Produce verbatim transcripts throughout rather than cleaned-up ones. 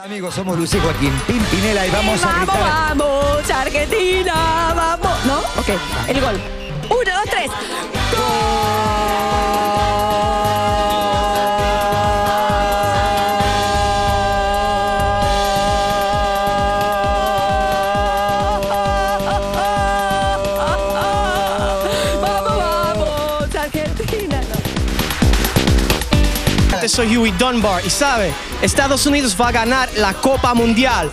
Hola amigos, somos Lucía Joaquín Pimpinela y vamos, y vamos a gritar. Vamos, Argentina, vamos. ¿No? Ok, el gol. Uno, dos, tres. Soy Huey Dunbar y sabe, Estados Unidos va a ganar la Copa Mundial.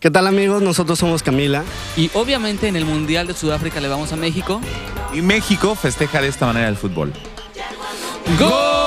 ¿Qué tal amigos? Nosotros somos Camila. Y obviamente en el Mundial de Sudáfrica le vamos a México. Y México festeja de esta manera el fútbol. ¡Gol!